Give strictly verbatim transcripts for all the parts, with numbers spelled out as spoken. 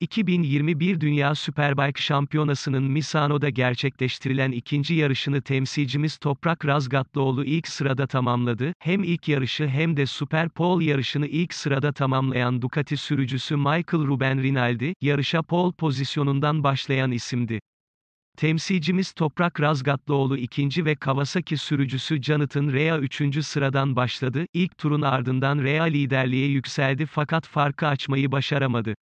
iki bin yirmi bir Dünya Superbike Şampiyonası'nın Misano'da gerçekleştirilen ikinci yarışını temsilcimiz Toprak Razgatlıoğlu ilk sırada tamamladı. Hem ilk yarışı hem de Super Pole yarışını ilk sırada tamamlayan Ducati sürücüsü Michael Ruben Rinaldi, yarışa pole pozisyonundan başlayan isimdi. Temsilcimiz Toprak Razgatlıoğlu ikinci ve Kawasaki sürücüsü Jonathan Rea üçüncü sıradan başladı. İlk turun ardından Rea liderliğe yükseldi fakat farkı açmayı başaramadı.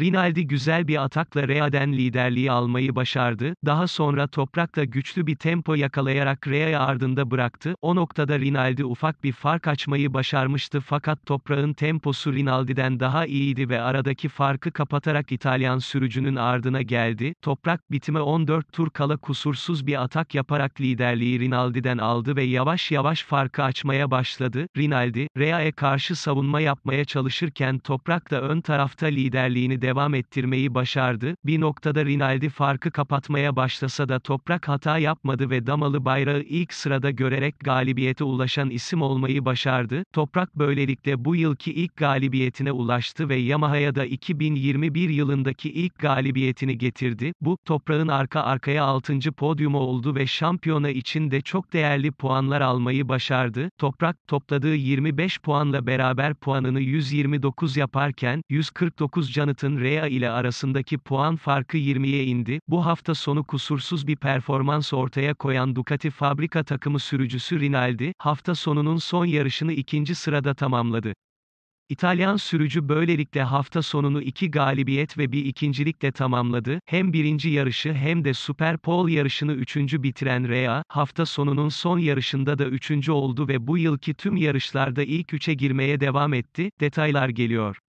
Rinaldi güzel bir atakla Rea'den liderliği almayı başardı, daha sonra Toprak da güçlü bir tempo yakalayarak Rea'yı ardında bıraktı. O noktada Rinaldi ufak bir fark açmayı başarmıştı fakat Toprak'ın temposu Rinaldi'den daha iyiydi ve aradaki farkı kapatarak İtalyan sürücünün ardına geldi. Toprak, bitime on dört tur kala kusursuz bir atak yaparak liderliği Rinaldi'den aldı ve yavaş yavaş farkı açmaya başladı. Rinaldi, Rea'ya karşı savunma yapmaya çalışırken Toprak da ön tarafta liderliğini devam ettirmeyi başardı. Bir noktada Rinaldi farkı kapatmaya başlasa da Toprak hata yapmadı ve damalı bayrağı ilk sırada görerek galibiyete ulaşan isim olmayı başardı. Toprak böylelikle bu yılki ilk galibiyetine ulaştı ve Yamaha'ya da iki bin yirmi bir yılındaki ilk galibiyetini getirdi. Bu, Toprak'ın arka arkaya altıncı podyumu oldu ve şampiyona için de çok değerli puanlar almayı başardı. Toprak, topladığı yirmi beş puanla beraber puanını yüz yirmi dokuz yaparken, yüz kırk dokuz Jonathan Rea ile arasındaki puan farkı yirmiye indi. Bu hafta sonu kusursuz bir performans ortaya koyan Ducati fabrika takımı sürücüsü Rinaldi, hafta sonunun son yarışını ikinci sırada tamamladı. İtalyan sürücü böylelikle hafta sonunu iki galibiyet ve bir ikincilikle tamamladı. Hem birinci yarışı hem de Super Pole yarışını üçüncü bitiren Rea, hafta sonunun son yarışında da üçüncü oldu ve bu yılki tüm yarışlarda ilk üçe girmeye devam etti. Detaylar geliyor.